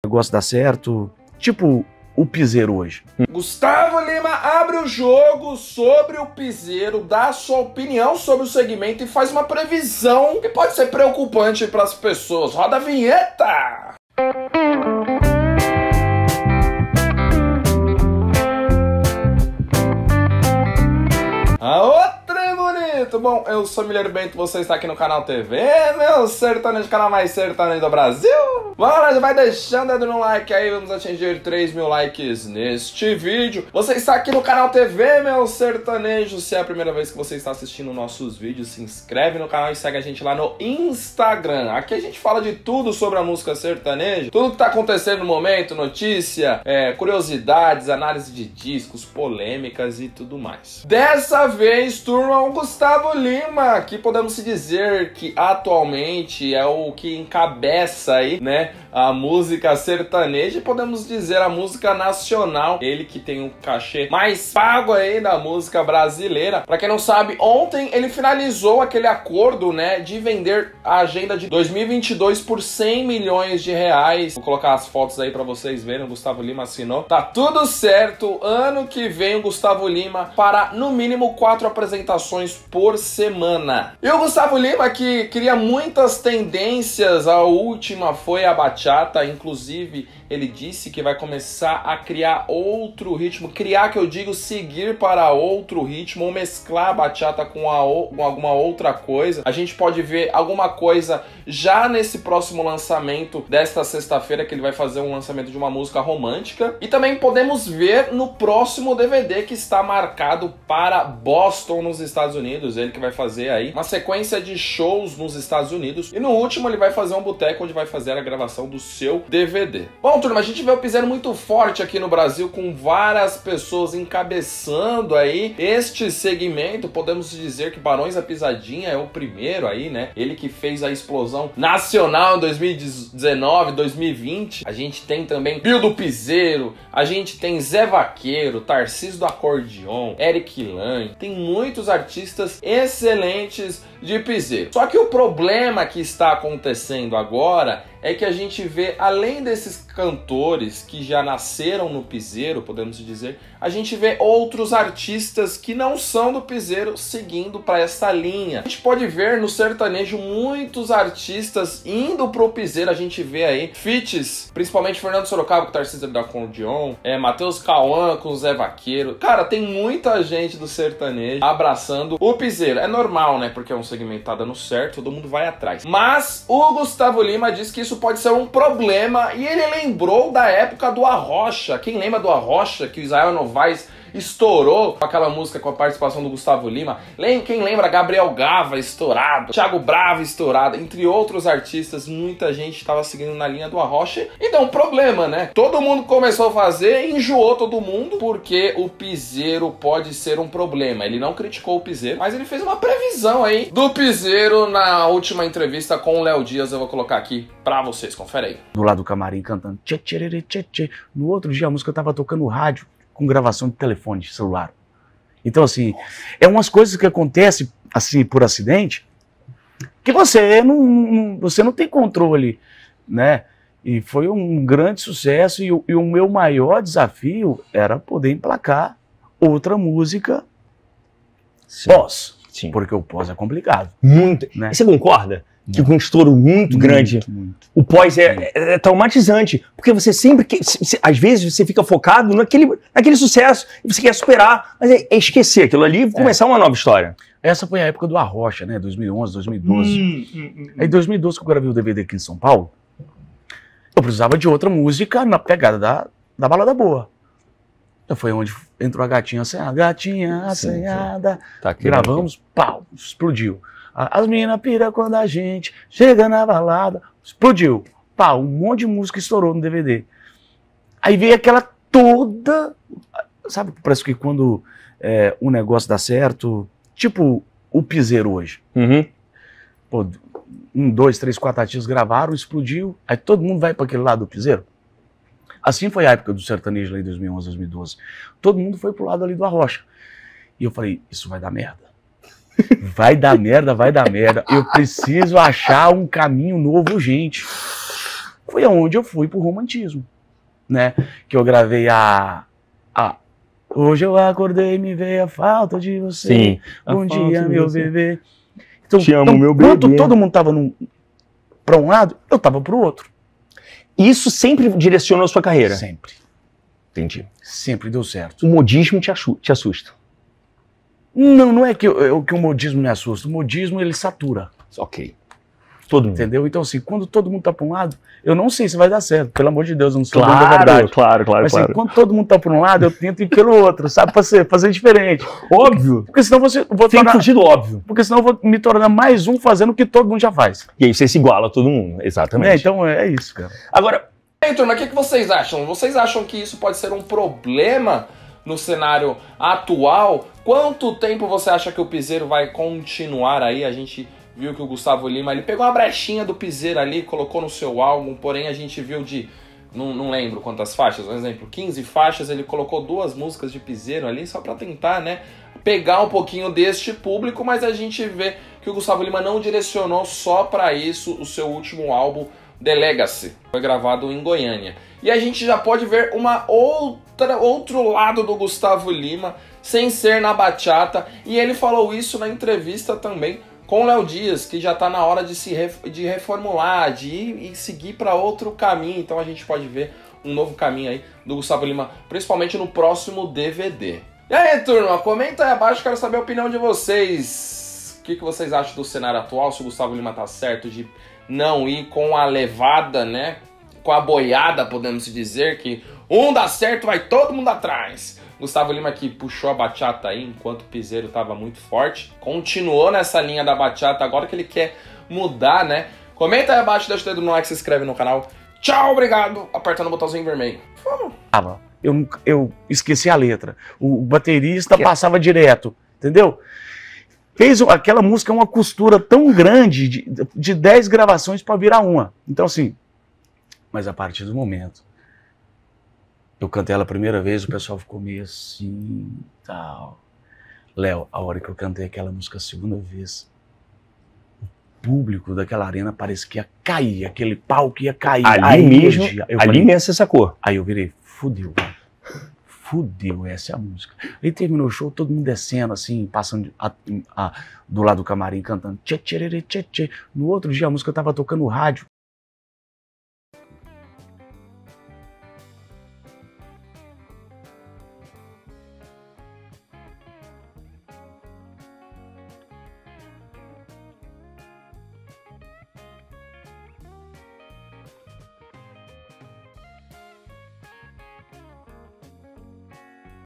O negócio dá certo. Tipo o Piseiro hoje. Gusttavo Lima abre o jogo sobre o Piseiro, dá a sua opinião sobre o segmento e faz uma previsão que pode ser preocupante para as pessoas. Roda a vinheta! Aô! Muito bom, eu sou Müller Bento, você está aqui no canal TV Meu Sertanejo, canal mais sertanejo do Brasil. Vamos lá, já vai deixando o dedo no like aí, vamos atingir 3 mil likes neste vídeo. Você está aqui no canal TV Meu Sertanejo, se é a primeira vez que você está assistindo nossos vídeos, se inscreve no canal e segue a gente lá no Instagram. Aqui a gente fala de tudo sobre a música sertaneja, tudo que está acontecendo no momento, notícia, curiosidades, análise de discos, polêmicas e tudo mais. Dessa vez, turma, o Gusttavo Lima, que podemos dizer que atualmente é o que encabeça aí, né, a música sertaneja, e podemos dizer a música nacional, ele que tem um cachê mais pago aí da música brasileira. Pra quem não sabe, ontem ele finalizou aquele acordo, né, de vender a agenda de 2022 por 100 milhões de reais. Vou colocar as fotos aí pra vocês verem, o Gusttavo Lima assinou. Tá tudo certo, ano que vem o Gusttavo Lima para no mínimo 4 apresentações por semana. E o Gusttavo Lima, que cria muitas tendências, a última foi a bachata, inclusive ele disse que vai começar a criar outro ritmo, criar que eu digo seguir para outro ritmo, ou mesclar a bachata com alguma outra coisa. A gente pode ver alguma coisa já nesse próximo lançamento desta sexta-feira, que ele vai fazer um lançamento de uma música romântica, e também podemos ver no próximo DVD que está marcado para Boston, nos Estados Unidos. Ele que vai fazer aí uma sequência de shows nos Estados Unidos, e no último ele vai fazer um boteco onde vai fazer a gravação do seu DVD. Bom, turma, a gente vê o Piseiro muito forte aqui no Brasil, com várias pessoas encabeçando aí este segmento. Podemos dizer que Barões da Pisadinha é o primeiro aí, né? Ele que fez a explosão nacional em 2019, 2020. A gente tem também Bildo Piseiro, a gente tem Zé Vaqueiro, Tarcísio do Acordeão, Eric Lange. Tem muitos artistas excelentes de Piseiro. Só que o problema que está acontecendo agora é que a gente vê, além desses cantores que já nasceram no Piseiro, podemos dizer, a gente vê outros artistas que não são do Piseiro seguindo para essa linha. A gente pode ver no sertanejo muitos artistas indo pro Piseiro. A gente vê aí feats, principalmente Fernando Sorocaba com Tarcísio do Acordeão, Matheus Cauã com Zé Vaqueiro. Cara, tem muita gente do sertanejo abraçando o Piseiro. É normal, né? Porque é um segmento que tá dando certo, todo mundo vai atrás. Mas o Gusttavo Lima diz que isso pode ser um problema, e ele lembrou da época do ARROCHA. Quem lembra do ARROCHA, que o Isaías Novais estourou com aquela música com a participação do Gusttavo Lima? Quem lembra? Gabriel Gava estourado, Thiago Bravo estourado, entre outros artistas. Muita gente estava seguindo na linha do ARROCHA, e deu um problema, né? Todo mundo começou a fazer, enjoou todo mundo, porque o Piseiro pode ser um problema. Ele não criticou o Piseiro, mas ele fez uma previsão aí do Piseiro na última entrevista com o Léo Dias. Eu vou colocar aqui pra vocês, confere aí. Do lado do camarim cantando tchê, tchê, tchê, tchê. No outro dia a música tava tocando no rádio, com gravação de telefone, de celular. Então, assim, é umas coisas que acontecem, assim, por acidente, que você não tem controle, né? E foi um grande sucesso, e o meu maior desafio era poder emplacar outra música pós. Sim. Porque o pós é complicado. Muito. Né? E você concorda? Que com um estouro muito grande, muito. O pós é traumatizante, porque você sempre, às vezes você fica focado naquele sucesso, e você quer superar, mas é esquecer aquilo ali e começar uma nova história. Essa foi a época do ARROCHA, né, 2011, 2012. Aí em 2012, que eu gravei o DVD aqui em São Paulo, eu precisava de outra música na pegada da balada boa. Então foi onde entrou a Gatinha Assanhada, tá aqui, gravamos, né? Pau, explodiu. As meninas piram quando a gente chega na balada. Explodiu. Pá, um monte de música estourou no DVD. Aí veio aquela toda... Sabe, parece que quando um negócio dá certo... Tipo o Piseiro hoje. Pô, 1, 2, 3, 4 artistas gravaram, explodiu. Aí todo mundo vai para aquele lado do Piseiro. Assim foi a época do sertanejo lá em 2011, 2012. Todo mundo foi pro lado ali do ARROCHA. E eu falei, isso vai dar merda. Vai dar merda, vai dar merda. Eu preciso achar um caminho novo, gente. foi onde eu fui pro romantismo, né? Que eu gravei a Hoje eu acordei e me veio a falta de você. Sim. Bom dia, meu bebê. Então, te amo, então, meu bebê. Enquanto todo mundo tava pra um lado, eu tava pro outro. Isso sempre direcionou a sua carreira? Sempre. Entendi. Sempre deu certo. O modismo te assusta? Não, não é que o modismo me assusta. O modismo, ele satura. Ok. Todo mundo. Entendeu? Então, assim, quando todo mundo tá pra um lado, eu não sei se vai dar certo. Pelo amor de Deus, eu não sou dono da verdade. Claro. Mas, assim, quando todo mundo tá pra um lado, eu tento ir pelo outro, sabe? Fazer diferente. Óbvio. Porque senão Porque senão eu vou me tornar mais um fazendo o que todo mundo já faz. E aí você se iguala a todo mundo. Exatamente. É, então é isso, cara. Agora, aí, turma, o que vocês acham? Vocês acham que isso pode ser um problema no cenário atual? Quanto tempo você acha que o Piseiro vai continuar aí? A gente viu que o Gusttavo Lima, ele pegou uma brechinha do Piseiro ali, colocou no seu álbum, porém a gente viu de, não lembro quantas faixas, um exemplo, 15 faixas, ele colocou 2 músicas de Piseiro ali, só pra tentar, né, pegar um pouquinho deste público, mas a gente vê que o Gusttavo Lima não direcionou só pra isso o seu último álbum, The Legacy, foi gravado em Goiânia. E a gente já pode ver outro lado do Gusttavo Lima, sem ser na bachata, e ele falou isso na entrevista também, com o Léo Dias, que já está na hora de reformular, de ir e seguir para outro caminho. Então a gente pode ver um novo caminho aí do Gusttavo Lima, principalmente no próximo DVD. E aí, turma, comenta aí abaixo, quero saber a opinião de vocês. O que vocês acham do cenário atual? Se o Gusttavo Lima tá certo de não ir com a levada, né? Com a boiada, podemos dizer, que um dá certo, vai todo mundo atrás. Gusttavo Lima, que puxou a bachata aí, enquanto o Piseiro tava muito forte. Continuou nessa linha da bachata, agora que ele quer mudar, né? Comenta aí abaixo, deixa o dedo no like, se inscreve no canal. Tchau, obrigado! Aperta no botãozinho vermelho. Vamos! Eu esqueci a letra. O baterista passava direto, entendeu? Fez aquela música, uma costura tão grande, de 10 gravações pra virar uma. Então, assim, mas a partir do momento eu cantei ela a primeira vez, o pessoal ficou meio assim, tal. Léo, a hora que eu cantei aquela música a segunda vez, o público daquela arena parecia que ia cair, aquele palco ia cair. Ali mesmo, ali mesmo você sacou. Aí eu virei, fudeu, cara. Fudeu, essa é a música. Aí terminou o show, todo mundo descendo assim, passando do lado do camarim, cantando tchê, tchê, tchê, tchê. No outro dia a música eu tava tocando no rádio,